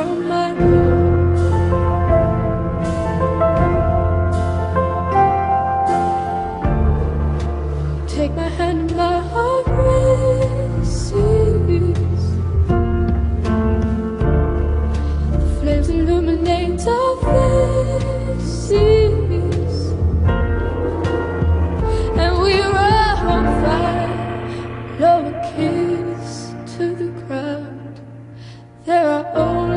from my room. Take my hand and my heart races. Flames illuminate our faces, and we are on fire. Blow a kiss to the ground. There are only